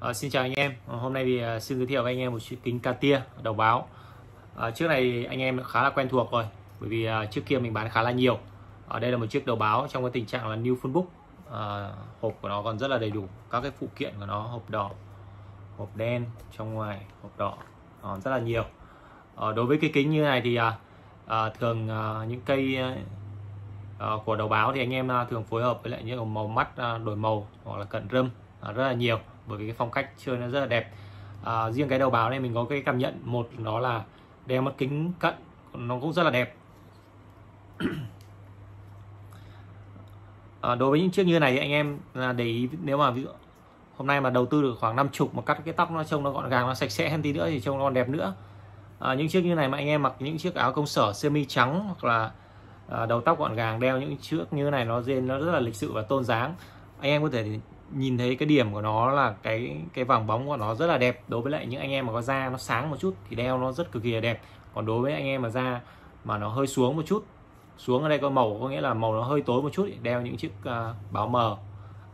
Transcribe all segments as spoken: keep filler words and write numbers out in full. À, xin chào anh em, à, hôm nay thì uh, xin giới thiệu với anh em một chiếc kính Cartier đầu báo. À, chiếc này anh em khá là quen thuộc rồi, bởi vì uh, trước kia mình bán khá là nhiều. Ở à, đây là một chiếc đầu báo trong cái tình trạng là new full book, à, hộp của nó còn rất là đầy đủ, các cái phụ kiện của nó, hộp đỏ, hộp đen, trong ngoài hộp đỏ, à, rất là nhiều. À, đối với cái kính như này thì uh, uh, thường uh, những cây uh, uh, của đầu báo thì anh em uh, thường phối hợp với lại những màu mắt uh, đổi màu hoặc là cận râm uh, rất là nhiều, bởi vì cái phong cách chơi nó rất là đẹp. À, riêng cái đầu báo này mình có cái cảm nhận một đó là đeo mắt kính cận nó cũng rất là đẹp. À, đối với những chiếc như này anh em để ý, nếu mà ví dụ hôm nay mà đầu tư được khoảng năm mươi mà cắt cái tóc nó trông nó gọn gàng, nó sạch sẽ hơn tí nữa thì trông nó còn đẹp nữa. À, những chiếc như này mà anh em mặc những chiếc áo công sở sơ mi trắng hoặc là à, đầu tóc gọn gàng, đeo những chiếc như này nó dên nó rất là lịch sự và tôn dáng. Anh em có thể nhìn thấy cái điểm của nó là cái cái vàng bóng của nó rất là đẹp. Đối với lại những anh em mà có da nó sáng một chút thì đeo nó rất cực kỳ là đẹp, còn đối với anh em mà da mà nó hơi xuống một chút, xuống ở đây có màu có nghĩa là màu nó hơi tối một chút, đeo những chiếc uh, báo mờ.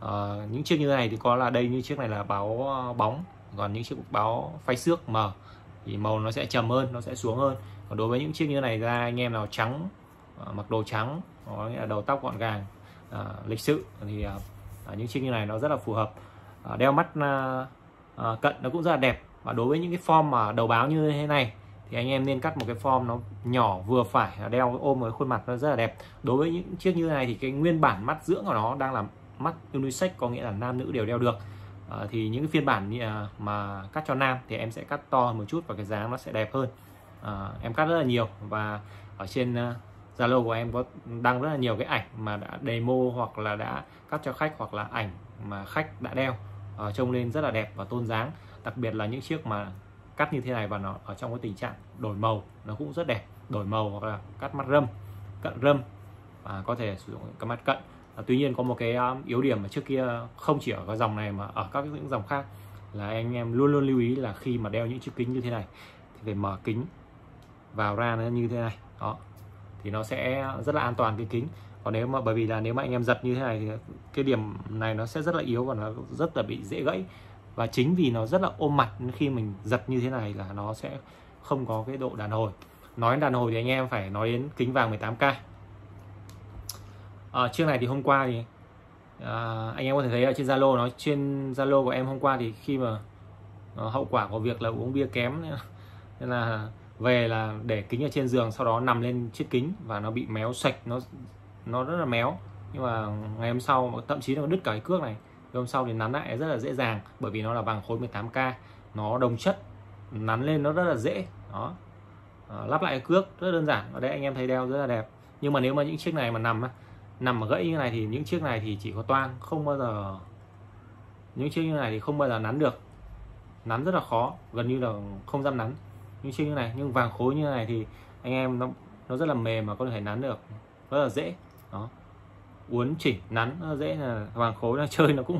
Uh, những chiếc như này thì có là đây, như chiếc này là báo bóng, còn những chiếc báo phay xước mờ thì màu nó sẽ trầm hơn, nó sẽ xuống hơn. Còn đối với những chiếc như này ra anh em nào trắng, uh, mặc đồ trắng, có nghĩa là đầu tóc gọn gàng, uh, lịch sự thì uh, À, những chiếc như này nó rất là phù hợp. À, đeo mắt à, à, cận nó cũng rất là đẹp. Và đối với những cái form mà đầu báo như thế này thì anh em nên cắt một cái form nó nhỏ vừa phải, đeo ôm với khuôn mặt nó rất là đẹp. Đối với những chiếc như thế này thì cái nguyên bản mắt dưỡng của nó đang là mắt unisex, có nghĩa là nam nữ đều đeo được. À, thì những cái phiên bản mà cắt cho nam thì em sẽ cắt to hơn một chút và cái dáng nó sẽ đẹp hơn. À, em cắt rất là nhiều và ở trên Zalo của em có đăng rất là nhiều cái ảnh mà đã demo hoặc là đã cắt cho khách, hoặc là ảnh mà khách đã đeo, uh, trông lên rất là đẹp và tôn dáng. Đặc biệt là những chiếc mà cắt như thế này và nó ở trong cái tình trạng đổi màu nó cũng rất đẹp, đổi màu hoặc là cắt mắt râm, cận râm, và có thể sử dụng cái mắt cận. Uh, tuy nhiên có một cái um, yếu điểm mà trước kia không chỉ ở cái dòng này mà ở các những dòng khác là anh em luôn luôn lưu ý là khi mà đeo những chiếc kính như thế này thì phải mở kính vào ra nó như thế này đó, thì nó sẽ rất là an toàn cái kính. Còn nếu mà bởi vì là nếu mà anh em giật như thế này thì cái điểm này nó sẽ rất là yếu và nó rất là bị dễ gãy, và chính vì nó rất là ôm mặt khi mình giật như thế này là nó sẽ không có cái độ đàn hồi. Nói đến đàn hồi thì anh em phải nói đến kính vàng mười tám ca. À, chiếc này thì hôm qua thì à, anh em có thể thấy ở trên Zalo, nó trên Zalo của em hôm qua thì khi mà à, hậu quả của việc là uống bia kém nên là về là để kính ở trên giường, sau đó nằm lên chiếc kính và nó bị méo sạch, nó nó rất là méo. Nhưng mà ngày hôm sau thậm chí nó đứt cả cái cước này, ngày hôm sau thì nắn lại rất là dễ dàng, bởi vì nó là vàng khối mười tám ca, nó đồng chất, nắn lên nó rất là dễ đó. À, lắp lại cái cước rất đơn giản. Ở đây anh em thấy đeo rất là đẹp. Nhưng mà nếu mà những chiếc này mà nằm nằm mà gãy như này thì những chiếc này thì chỉ có toang, không bao giờ những chiếc như này thì không bao giờ nắn được, nắn rất là khó, gần như là không dám nắn những chiếc như này. Nhưng vàng khối như này thì anh em nó nó rất là mềm mà có thể nắn được rất là dễ đó, uốn chỉnh nắn nó dễ. Là vàng khối nó chơi nó cũng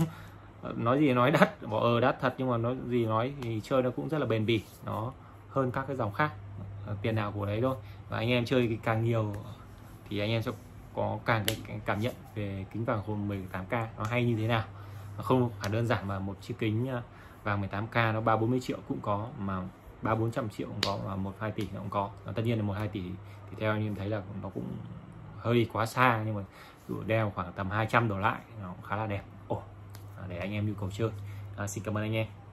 nói gì nói đắt, bỏ ờ đắt thật, nhưng mà nói gì nói thì chơi nó cũng rất là bền bỉ, nó hơn các cái dòng khác, tiền nào của đấy thôi. Và anh em chơi thì càng nhiều thì anh em sẽ có càng cái cảm nhận về kính vàng khối mười tám ca nó hay như thế nào. Không phải đơn giản mà một chiếc kính vàng mười tám ca nó ba bốn mươi triệu cũng có, mà ba bốn trăm triệu cũng có, và một hai tỷ nó cũng có. À, tất nhiên là một hai tỷ thì theo anh em thấy là nó cũng hơi quá xa, nhưng mà đeo khoảng tầm hai trăm đổ lại nó cũng khá là đẹp. Ồ, để anh em nhu cầu chơi. À, xin cảm ơn anh em.